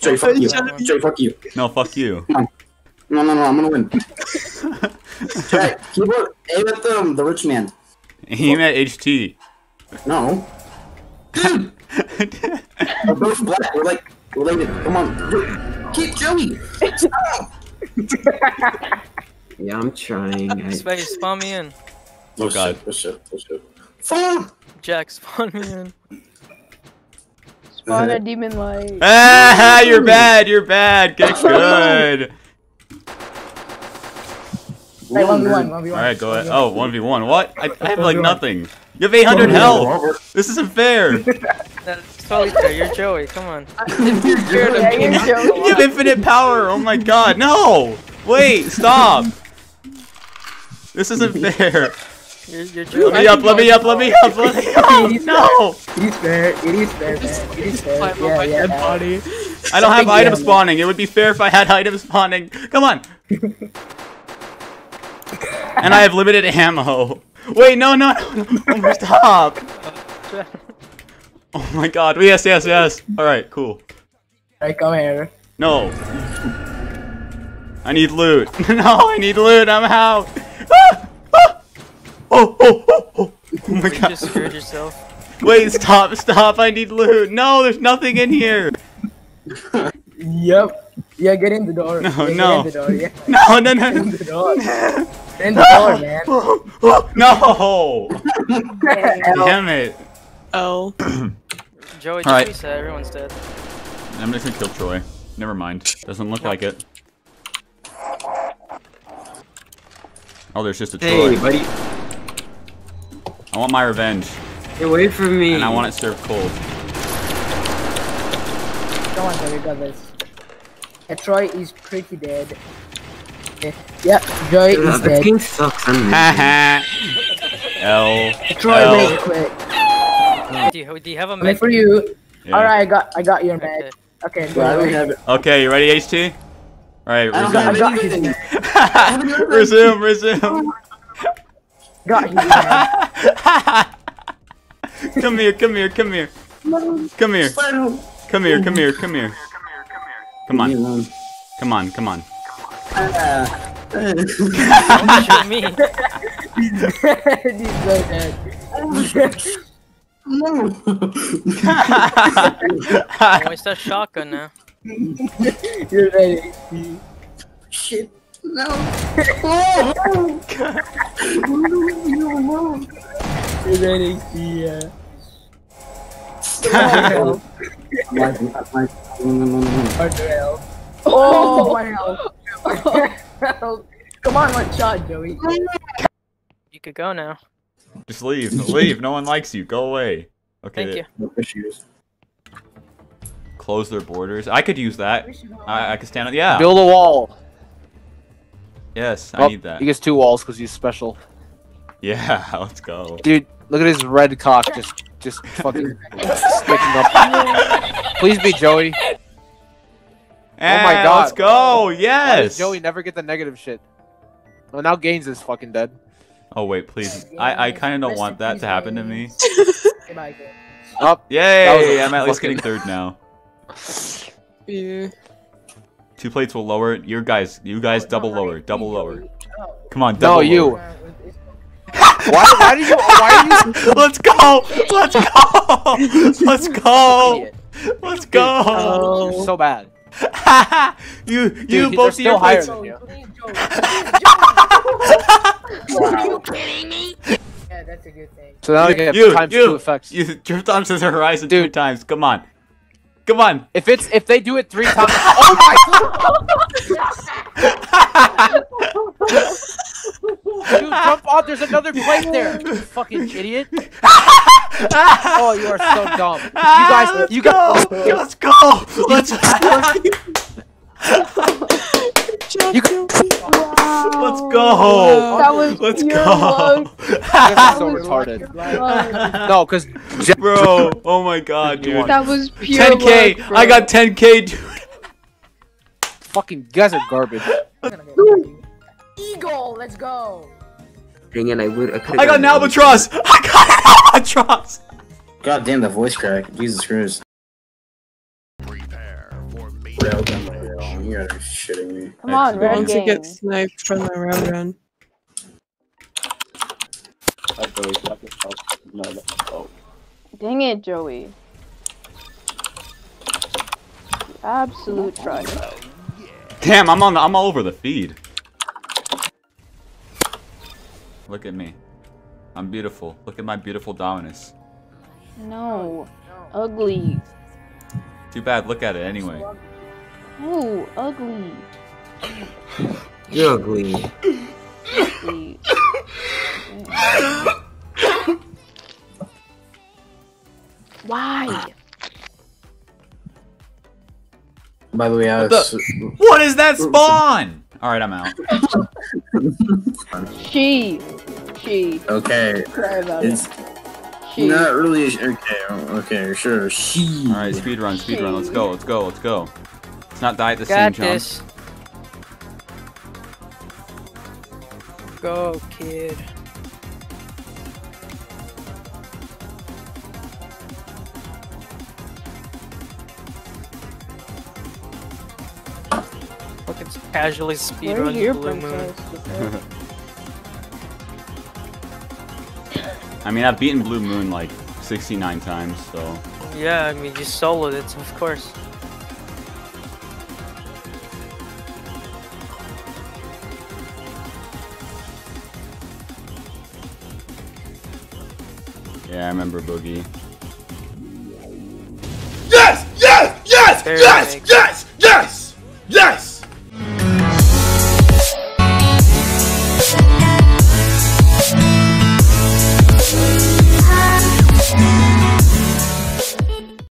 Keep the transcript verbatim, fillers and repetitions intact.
Jay, fuck you. Jay, fuck you. No, fuck you. No, no, no, no I'm gonna win. Jay, keep up, aim at the, the rich man. Aim what? At H T. No. Dude! We're both black, we're like, related. Come on. Dude. Keep Joey! Stop! Yeah, I'm trying. I... Spaggy, spawn me in. Oh, oh god. Shit, shit, shit. Spawn! Jack, spawn me in. Spawn uh, a demon light. Ah, you're bad, you're bad. Get good. one v one, one v one. Alright, go ahead. Oh, one v one. What? I, I have like nothing. You have eight hundred health. This isn't fair. That's totally fair. You're Joey. Come on. Yeah, you have infinite power. Oh my god. No! Wait, stop. This isn't fair. You're, you're let me up, let me up, let me up, let me up! No! It is fair, it is fair, man. It is fair. Yeah, yeah, body. I don't have item spawning. It would be fair if I had item spawning. Come on! And I have limited ammo. Wait, no, no, no, no, stop! Oh my god, yes, yes, yes. Alright, cool. Alright, come here. No. I need loot. No, I need loot, I'm out! Oh, oh, oh, oh, oh my god. You just scared yourself. Wait, stop, stop, I need loot. No, there's nothing in here. Yep. Yeah, get in the door. No, yeah, no. Get in the door, yeah. No, no, no. Get in the door. Get in the door, man. No! Damn it. Oh. Joey, Joey right. said everyone's dead. I'm just gonna kill Troy. Never mind. Doesn't look like it. Oh, there's just a hey, Troy. Hey, buddy. I want my revenge. Hey, wait for me. And I want it served cold. Come on, Joey, got this. Hey, Troy is pretty dead. Okay. Yep, Joey Dude, is dead. King sucks. Haha. L. Troy, L. wait, quick. Do you, do you have a med? Wait for you. Yeah. All right, I got, I got your med. Okay. Okay, well, I have it. Okay, you ready, H T? All right, resume. I got anything. Resume, resume. Got you, man. Come here, come here, come here. Come here. Come here, come here, come here. Come on. Come on, come on. Don't shoot me. He's so dead. No. I waste that shotgun now. You're ready. Shit. No! Oh! Oh god! Oh my god! Come on, one shot, Joey. You could go now. Just leave. Leave. No one likes you. Go away. Okay. Thank you. Close their borders. I could use that. I, I could stand up. Yeah. Build a wall. Yes, well, I need that. He gets two walls because he's special. Yeah, let's go. Dude, look at his red cock just, just fucking sticking up. Please be Joey. And oh my god. Let's go, yes! Why does Joey never get the negative shit? Well, now Gaines is fucking dead. Oh wait, please. I, I kind of don't want that to happen to me. Up. Yay, I'm at least getting third now. Yeah. Two plates will lower it. Your guys, you guys double lower, double lower. Come on, double no, you. Lower. Why, why do you, why do you? Let's go, let's go, let's go, let's go. You're so bad. you, you Dude, both of your plates. Are you kidding me? Yeah, that's a good thing. So now we get you, times you, two effects. You drift onto the horizon Dude. two times, come on. Come on! If it's if they do it three times, oh my god! Dude, jump off! There's another plate there. You fucking idiot! Oh, you are so dumb. You guys, let's you guys, go. Let's go. Let's go. You go. Let's go. That was let's go. That so was retarded. No, because bro, oh my god, dude. That was pure ten K. Luck, I got ten K, dude. Fucking guys are garbage. Eagle, let's go. Dang it, I would. I, I got an albatross. I got an albatross. God damn the voice crack. Jesus Christ. Prepare for me. rail gun my rail. You gotta be shitting me. Come on, Red Gang. I want to get sniped from the rail gun. Dang it, Joey. Absolute try. Damn, I'm on the, I'm all over the feed. Look at me. I'm beautiful. Look at my beautiful Dominus. No. Ugly. Too bad, look at it anyway. Ooh, ugly. You're ugly. Ugly. Why? By the way, I was... What, what is that spawn? Alright, I'm out. she. She. Okay. Sorry about it's it. She. Not really. Okay, okay, sure. She. Alright, speedrun, speedrun. Let's go, let's go, let's go. Let's not die at the same chance. Go, kid. It's casually speedrun the Blue Moon. I mean, I've beaten Blue Moon like sixty-nine times, so... Yeah, I mean, you soloed it, of course. Yeah, I remember Boogie. Yes! Yes! Yes! Yes!